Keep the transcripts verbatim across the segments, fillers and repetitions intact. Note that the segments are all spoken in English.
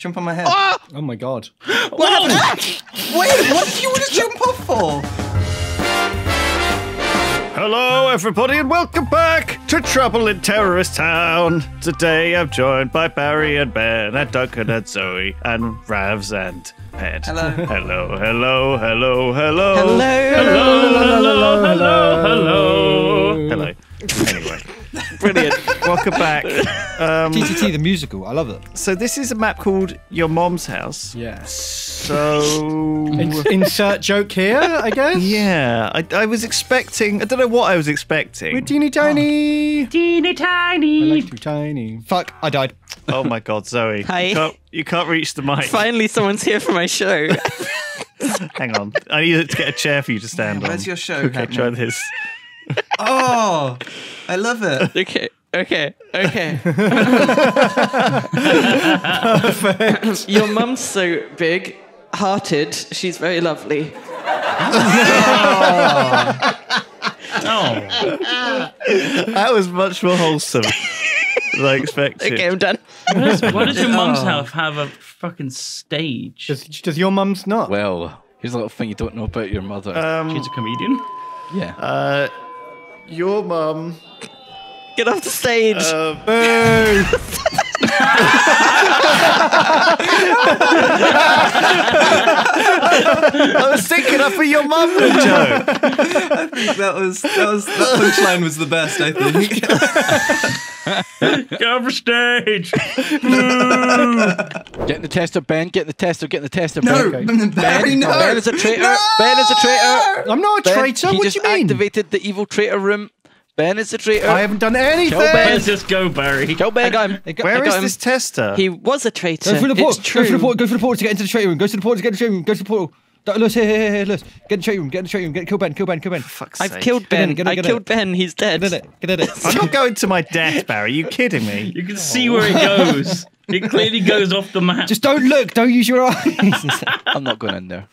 Jump on my head. Ah! Oh my god. What Whoa! happened? Wait, what did you want to jump off for? Hello everybody and welcome back to Trouble in Terrorist Town. Today I'm joined by Barry and Ben and Duncan and Zoey and Ravs and Pet. Hello. Hello, hello, hello, hello. Hello, hello, hello, hello, hello. Hello. Anyway. Brilliant. Welcome back. Um, T T T, the musical. I love it. So this is a map called Your Mom's House. Yeah. So... insert joke here, I guess? Yeah. I, I was expecting... I don't know what I was expecting. We're teeny tiny. Oh. Teeny tiny. I like you tiny. Fuck, I died. Oh my god, Zoey. Hi. You can't, you can't reach the mic. Finally someone's here for my show. Hang on. I need to get a chair for you to stand yeah, on. Where's your show? Okay, try now? this. Oh, I love it. Okay, okay, okay. Perfect. Your mum's so big-hearted. She's very lovely. Oh. Oh. That was much more wholesome than I expected. Okay, I'm done. Why does, why does your mum's oh. house have a fucking stage? Does, does your mum's not? Well, here's a little thing you don't know about your mother. Um, She's a comedian. Yeah. Uh, your mum. Get off the stage. Uh, boo. I was thinking up for your mum, Joe. I think that was that was that punchline was the best. I think. Get off the stage. Boo. Get the tester, Ben. Get the tester. Get the tester. No, Ben. Ben, Ben, no. Ben is a traitor. No. Ben is a traitor. I'm not a traitor. Ben, what do you mean? He just activated the evil traitor room. Ben is the traitor. I haven't done anything. Kill Ben. Just go, Barry. Kill Ben. I got him. I got, Where I got is him. this tester? He was a traitor. Go through the portal. It's true. Go through the portal. Go through the portal to get into the traitor room. Go through the portal to get into the traitor room. Go through the portal. Lewis, here, here, here, Lewis. Get in the traitor room. Get in the traitor room. Get kill Ben. Kill Ben. Kill Ben. For fuck's I've sake. killed Ben. Get in, get in, get I killed it. Ben. He's dead. Get in it. Get in it. I'm not going to my death, Barry. Are you kidding me? You can see where it goes. It clearly goes off the map. Just don't look. Don't use your eyes. I'm not going in there.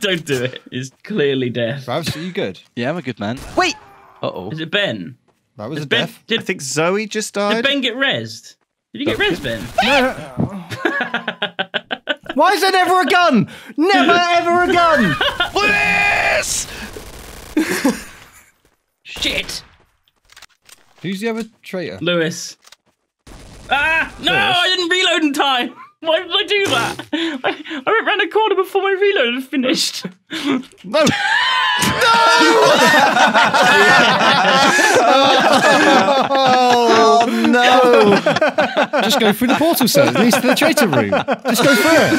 Don't do it. It's clearly death. Ravs, are you good? Yeah, I'm a good man. Wait. Uh oh. Is it Ben? That was Is a Ben, death. Did, I think Zoey just died. Did Ben get rezzed? Did you get rezzed, Ben? No. Why is there never a gun? Never ever a gun. Please. Shit. Who's the other traitor? Lewis. Ah! No, Lewis. I didn't reload in time. Why did I do that? I, I went round a corner before my reload had finished. No! No! Oh, oh, no! Just go through the portal, sir. At least the traitor room. Just go through it.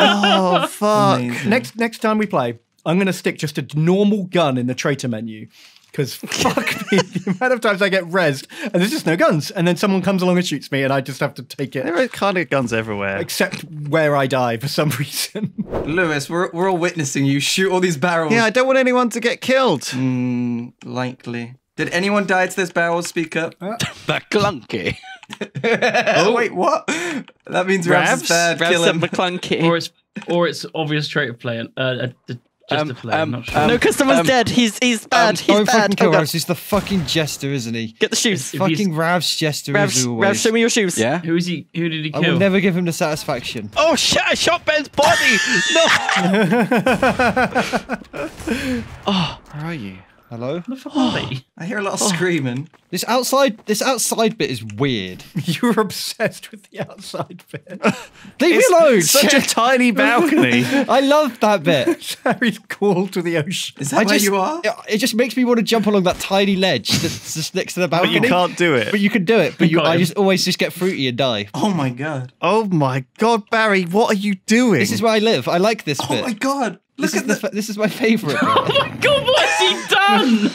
Oh, fuck. Amazing. Next, next time we play, I'm going to stick just a normal gun in the traitor menu. Because fuck me, the amount of times I get rezzed and there's just no guns. And then someone comes along and shoots me and I just have to take it. There are kind of guns everywhere. Except where I die for some reason. Lewis, we're, we're all witnessing you shoot all these barrels. Yeah, I don't want anyone to get killed. Mm, likely. Did anyone die to this barrel? Speak up. Uh, McClunky. Oh, wait, what? That means Rav's bad. Rav's and McClunky. Or it's, or it's obvious traitor player. Uh, uh, Um, play, um, sure. um, no, because someone's um, dead. He's he's bad. Um, he's don't bad. Fucking kill oh, Ravs. He's the fucking jester, isn't he? Get the shoes. If fucking Ravs jester. Ravs, Ravs, show me your shoes. Yeah. Who is he? Who did he kill? I will never give him the satisfaction. Oh shit! I shot Ben's body. No. Oh, where are you? Hello. Oh, I hear a lot of oh. screaming. This outside, this outside bit is weird. You're obsessed with the outside bit. Leave me alone. Such a tiny balcony. I love that bit. Sorry, call to the ocean. Is that I where just, you are? It just makes me want to jump along that tiny ledge that's just next to the balcony. But you can't do it. But you can do it. But you, I just always just get fruity and die. Oh my god. Oh my god, Barry, what are you doing? This is where I live. I like this oh bit. Oh my god. Look this at this. This is my favourite. Oh my god, what has he done?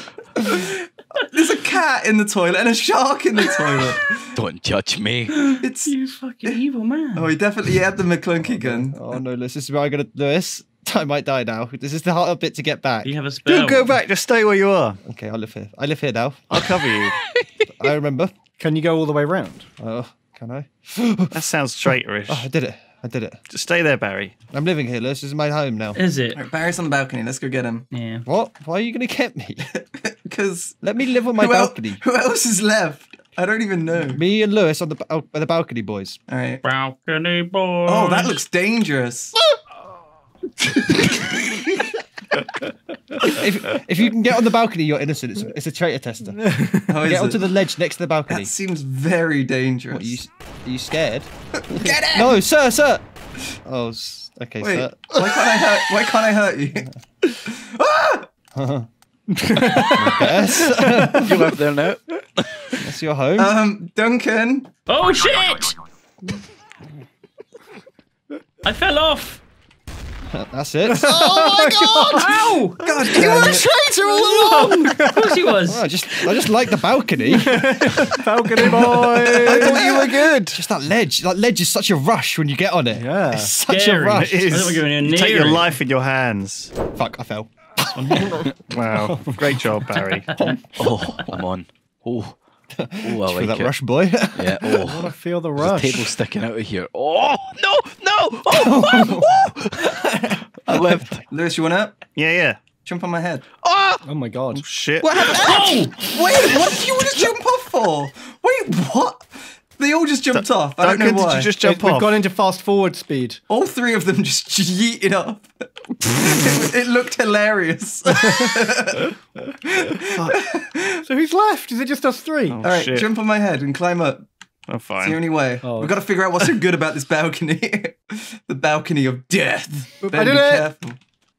There's a cat in the toilet and a shark in the toilet. Don't judge me. It's you fucking evil man. Oh, he definitely had the McClunky gun. Oh no, Lewis, this is where I'm gonna Lewis. I might die now. This is the harder bit to get back. You have a spell. Don't go back, just stay where you are. Okay, I live here. I live here now. I'll cover you. I remember. Can you go all the way round? Oh, uh, can I? That sounds traitorish. Oh, I did it. I did it. Just stay there, Barry. I'm living here, Lewis. This is my home now. Is it? Right, Barry's on the balcony. Let's go get him. Yeah. What? Why are you going to get me? Because... Let me live on my who balcony. Who else is left? I don't even know. Me and Lewis on the oh, the balcony boys. All right. Balcony boys. Oh, that looks dangerous. if, if you can get on the balcony, you're innocent. It's, it's a traitor tester. How get onto it? The ledge next to the balcony. That seems very dangerous. What, are, you, are you scared? Get it! No, sir, sir. Oh, okay, Wait, sir. Why can't I hurt? Why can't I hurt you? Ah! Yes. You left there now. That's your home. Um, Duncan. Oh shit! I fell off. That's it. Oh my god! Ow! God, you were a traitor all along! Of course he was. Oh, I just, I just like the balcony. Balcony boy! I thought you were good. Just that ledge. That ledge is such a rush when you get on it. Yeah. It's such Scary. a rush. It is. You take your life in your hands. Fuck, I fell. Wow. Great job, Barry. Oh, I'm on. Oh. Oh, I like feel that it. rush, boy. Yeah. Oh. I want to feel the rush. There's a table sticking out of here. Oh no, no! Oh, oh. I left. Lewis, you want up? Yeah, yeah. Jump on my head. Oh, oh my god. Oh, shit. What happened? Oh! Wait, what did you want to jump off for? Wait, what? They all just jumped D off. I Duncan, don't know why. Did you just jump it, off? We've gone into fast forward speed. All three of them just yeeted up. it, it looked hilarious. So who's left? Is it just us three? Oh, all right, shit. Jump on my head and climb up. I'm fine. It's the only way. Oh. We've got to figure out what's so good about this balcony. The balcony of death. Ben, I did be it. Careful.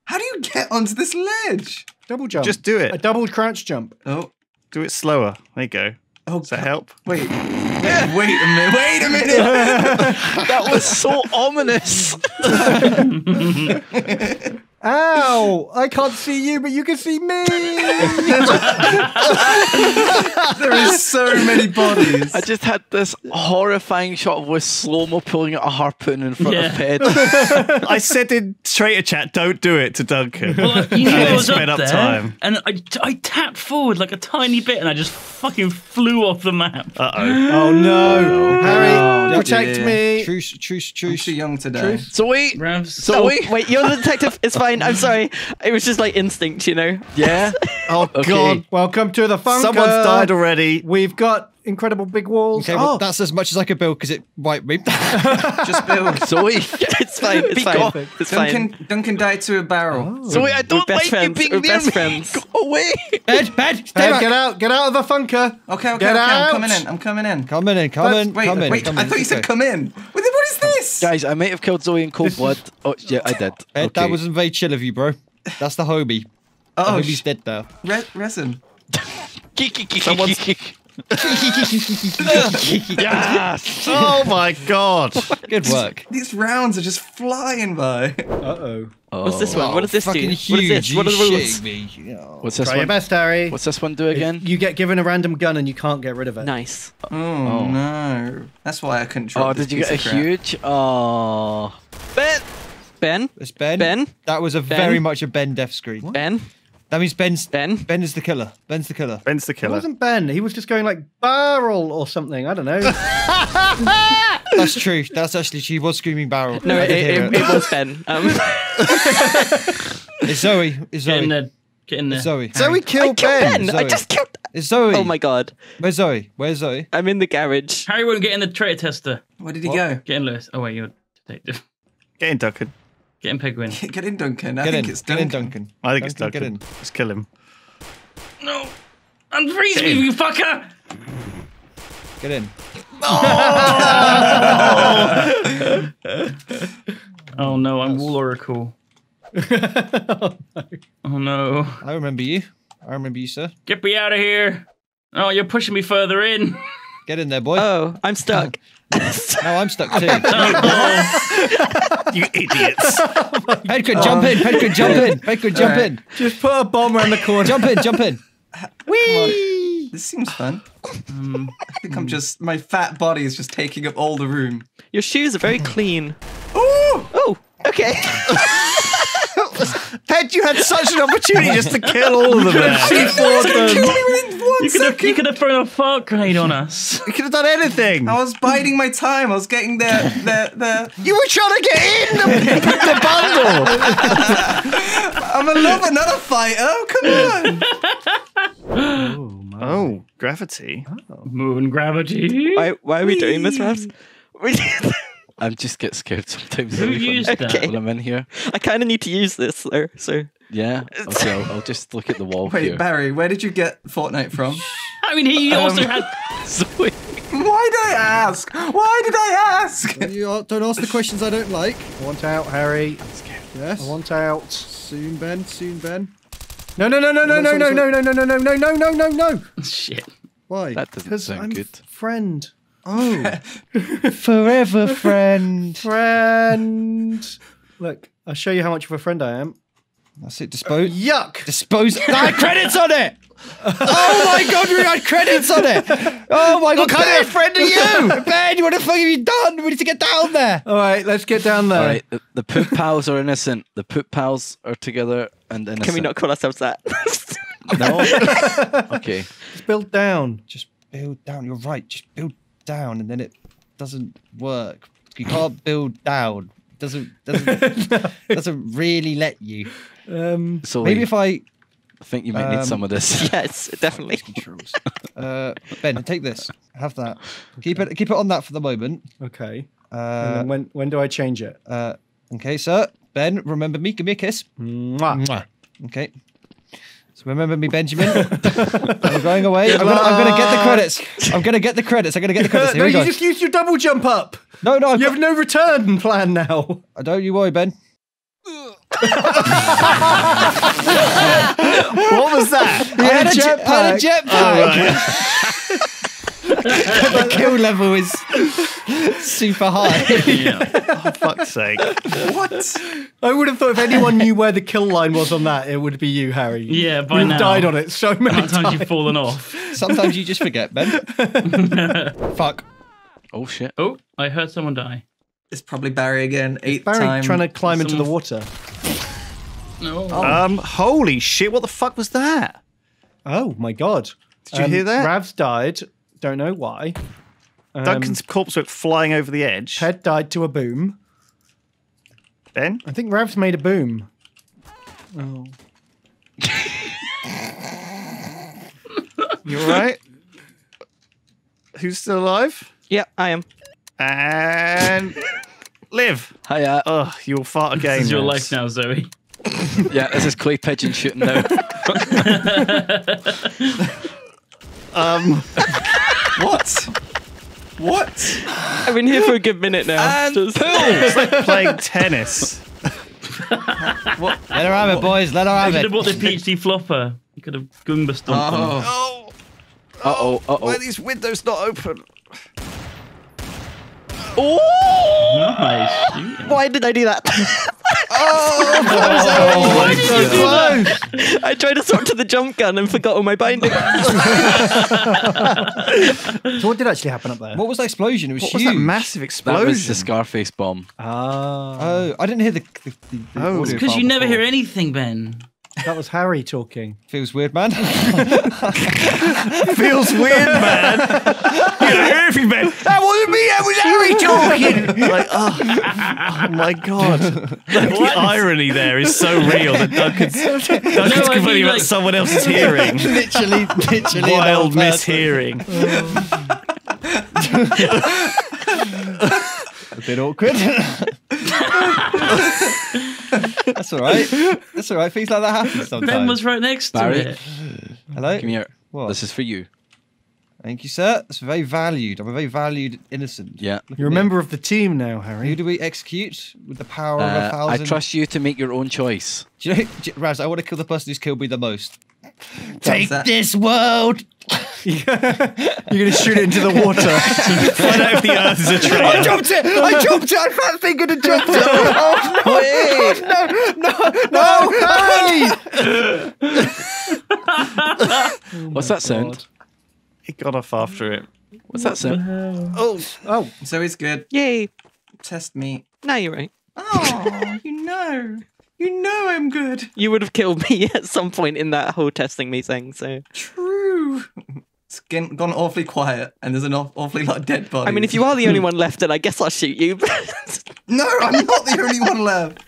How do you get onto this ledge? Double jump. Just do it. A double crouch jump. Oh, do it slower. There you go. Oh, does that help? Wait. Yeah. Wait a minute! Wait a minute! That was so ominous. Ow! I can't see you, but you can see me. There is so many bodies. I just had this horrifying shot of Lewis slow mo pulling out a harpoon in front yeah. of Ped. I said in traitor chat, "Don't do it to Duncan." Well, you know, I was up, up there, time. and I, I tapped forward like a tiny bit, and I just fucking flew off the map. Uh oh! Oh no! Harry, oh, protect dear. me! Truce, truce, truce! Too young today. Zoey, Zoey, wait, you're the detective. It's fine. I'm sorry. It was just like instinct, you know? Yeah. Oh, okay. God. Welcome to the fun. Someone's died already. We've got incredible big walls. Okay, well, oh. that's as much as I could build because it wiped me. Just build. Zoey. It's fine. It's fine. It's Duncan, fine. Duncan died to a barrel. Oh. Zoey, I don't like friends. you being We're near best me. Friends. Go away. Bed, bed. Stay bed, get out. Get out of the funker. Okay, okay, get okay. Out. I'm coming in. I'm coming in. Coming in. Coming in. Wait, come wait. In. wait. Come I in. thought you said okay. come in. What is this? Guys, I might have killed Zoey in cold blood. Oh, yeah, I did. Ed, okay. That wasn't very chill of you, bro. That's the homie. Oh, the homie's dead now. Re resin. Someone's... Yes. Oh my god. Good work. These rounds are just flying by. Uh-oh. Oh. What's this one? What does this do? Huge. What is this? What are the rules? Me. Oh. What's this Try one? Your best, Harry. What's this one do again? If you get given a random gun and you can't get rid of it. Nice. Oh, oh. no. That's why I couldn't drop. Oh, did you get a huge? Oh. Ben. Ben. It's Ben. Ben. That was a Ben. very much a Ben death screen. What? Ben. That means Ben's Ben. Ben is the killer. Ben's the killer. Ben's the killer. It wasn't Ben. He was just going like barrel or something. I don't know. That's true. That's actually she was screaming barrel. No, it, it, it. it was Ben. Um. It's Zoey. It's Zoey. Get in there. Get in there. It's Zoey. Zoey killed, killed Ben. Ben. I just killed. It's Zoey. Oh my god. Where's Zoey? Where's Zoey? I'm in the garage. Harry won't get in the traitor tester. Where did he what? go? Get in, Lewis. Oh wait, you're detective. Get in, Duncan. Get in, Penguin. Get in, Duncan. I get think in. it's Duncan. Get in, Duncan. I think Duncan, it's Duncan. Get in. Let's kill him. No. Unfreeze me, you fucker! Get in. Oh, oh no, I'm Wall Oracle. Oh, no. oh no. I remember you. I remember you, sir. Get me out of here. Oh, you're pushing me further in. Get in there, boy. Oh, I'm stuck. No, I'm stuck too. You idiots. Oh Pedgrid, jump in. Pedgrid, jump in. Pedgrid, jump right. in. Just put a bomb around the corner. Jump in, jump in. Whee! This seems fun. um, I think I'm just, my fat body is just taking up all the room. Your shoes are very clean. Oh! Oh, okay. Ped, you had such an opportunity just to kill all of them. She fought them. You could, have, you could have thrown a fart grenade on us. You could have done anything. I was biding my time. I was getting there, there, there. You were trying to get in the, the bundle. I'm a love another fighter. Come on. Oh, my Oh, gravity. Oh. Moon gravity. Why, why are we doing this, Ravs? I just get scared sometimes. Who used that? Okay. When I'm in here. I kind of need to use this, though. So. Yeah, okay, I'll, I'll just look at the wall. Wait, here. Barry, where did you get Fortnite from? I mean, he also um, had Zoey. Why did I ask? Why did I ask? Don't, you, don't ask the questions I don't like. I want out, Harry. I'm scared. Yes. I want out. Soon, Ben. Soon, Ben. No, no, no, no, no, no, no, no, no, no, no, no, no, no, no, no, no. Shit. Why? That doesn't sound I'm good. Friend. Oh. Forever friend. Friend. Look, I'll show you how much of a friend I am. That's it. Dispose. Uh, yuck. Dispose. I had credits on it. Oh my god, we had credits on it. Oh my god, what kind of friend are you, Ben? What the fuck have you done? We need to get down there. All right, let's get down there. All right, the, the poop pals are innocent. The poop pals are together and innocent. Can we not call ourselves that? No. Okay. Just build down. Just build down. You're right. Just build down, and then it doesn't work. You can't build down. Doesn't doesn't no. doesn't really let you. Um, so maybe if I, I think you might um, need some of this. Yes, definitely. uh, Ben, take this. Have that. Okay. Keep it. Keep it on that for the moment. Okay. Uh, and then when when do I change it? Uh, okay, sir. Ben, remember me. Give me a kiss. Mwah. Mwah. Okay. So remember me, Benjamin. I'm going away. I'm gonna, I'm gonna get the credits. I'm gonna get the credits. I'm gonna get the credits. Here no, we go. You just used your double jump up. No, no. I've you got... have no return plan now. I don't. You worry, Ben. What was that? I had, had a jetpack. Had a jetpack. Oh, right. The kill level is super high. Yeah. Oh, fuck's sake. What? I would have thought if anyone knew where the kill line was on that, it would be you, Harry. Yeah, by You've now. You've died on it so many times. Sometimes you've fallen off. Sometimes you just forget, Ben. Fuck. Oh, shit. Oh, I heard someone die. It's probably Barry again. Eighth Barry time. Trying to climb Someone... into the water. No. Oh. Um. Holy shit! What the fuck was that? Oh my god! Did um, you hear that? Ravs died. Don't know why. Um, Duncan's corpse went flying over the edge. Head died to a boom. Ben, I think Ravs made a boom. Oh. You all right? Who's still alive? Yeah, I am. And live. Hiya. Oh, you'll fart again. This is your life now, Zoey. Yeah, this is clay pigeon shooting now. um, what? What? I've been here for a good minute now. And Just... It's like playing tennis. What? Let her have it, boys. Let her have it. You could have bought the P H D flopper. You could have Goomba stomped oh. on. Oh. Uh oh. Uh oh. Why are these windows not open? Oh! Nice. Why did I do that? Oh! Why did you do that? I tried to swap to the jump gun and forgot all my bindings. So what did actually happen up there? What was that explosion? It was what huge. Was that massive explosion? That was the Scarface bomb. Oh. Oh, I didn't hear the... the, the oh, it's because you never before. Hear anything, Ben. That was Harry talking. Feels weird, man. Feels weird, man. You know, Harry, man. That wasn't me. That was Harry talking. Like, oh, oh my god. Like, the irony there is so real that Duncan's, Duncan's no, complaining mean, about like, someone else's hearing. Literally, literally, wild mishearing. A bit awkward. That's all right. That's all right. Things like that happen sometimes. Ben was right next to Barry. It. Hello? Come here. What? This is for you. Thank you, sir. It's very valued. I'm a very valued innocent. Yeah. Look You're a me. Member of the team now, Harry. Who do we execute with the power uh, of a thousand? I trust you to make your own choice. Do you know, Ravs, I want to kill the person who's killed me the most. Take this world! You're going to shoot it into the water. Find out if the earth is a trail. I jumped it! I jumped it! I can't think of the jump. Oh, no! Wait. Oh, no! No! No! Hey! Oh, what's that sound? God. It got off after it. What's what that sound? Oh, oh. So it's good. Yay. Test me. No, you're right. Oh, you know. You know I'm good. You would have killed me at some point in that whole testing me thing, so... True. It's gone awfully quiet, and there's an awfully lot of dead bodies. I mean, if you are the only one left, then I guess I'll shoot you. No, I'm not the only one left.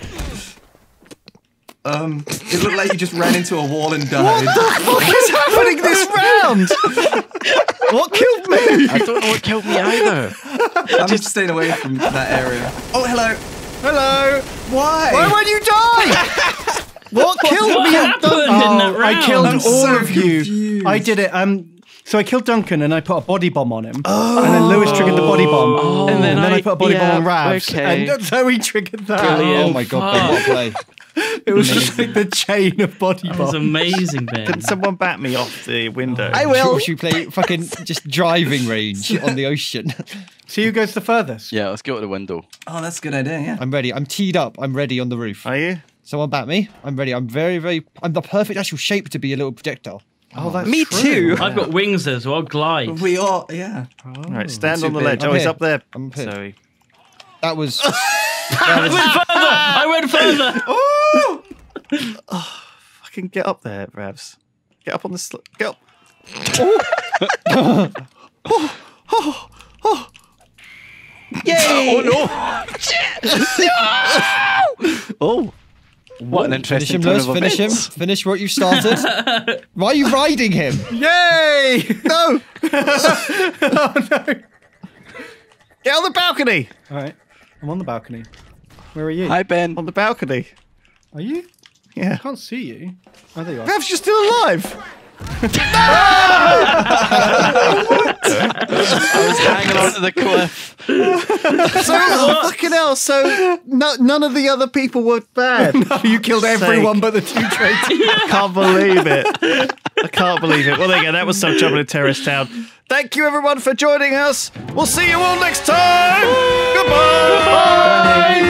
Um, it looked like you just ran into a wall and died. What the fuck is happening this round? What killed me? I don't know what killed me either. I'm just staying away from that area. Oh, hello. Hello. Why? Why would you die? What killed what me? Happened in that round? I killed I'm all so of you. Confused. I did it. Um, so I killed Duncan and I put a body bomb on him. Oh. And then Lewis triggered the body bomb. Oh. And, then and then I, I put a body yeah, bomb on Ravs. Okay. And Zoey triggered that. Brilliant. Oh my god, Ben, what a play. It was amazing. Just like the chain of body bombs. That was amazing, Ben. Can someone bat me off the window? I will. Should we play fucking just driving range on the ocean? See who goes the furthest. Yeah, let's go to the window. Oh, that's a good idea, yeah. I'm ready. I'm teed up. I'm ready on the roof. Are you? Someone bat me. I'm ready. I'm very, very... I'm the perfect actual shape to be a little projectile. Oh, oh that's me true. too. I've got wings as well. Glide. We are, yeah. Oh, all right, stand on the big. ledge. I'm oh, here. He's up there. I'm here. Sorry. That was... I went further! I went further! Oh! Oh, fucking get up there, Ravs. Get up on the slope. Get up. Oh. Oh, oh, oh. Yay! Oh, no! Shit! No! Oh. What an interesting turn of events. Finish him, Lewis. Finish him. Finish what you started. Why are you riding him? Yay! No! Oh, no. Get on the balcony! All right. I'm on the balcony. Where are you? Hi, Ben. On the balcony. Are you? Yeah. I can't see you. Oh, there you are. Ravs, you're still alive! No! I was hanging onto the cliff. So, oh, fucking hell, so no, none of the other people were bad. No, you killed everyone sake. but the two traitors. Yeah. I can't believe it. I can't believe it. Well, there you go. That was some Trouble in Terrorist Town. Thank you, everyone, for joining us. We'll see you all next time. Goodbye. Bye.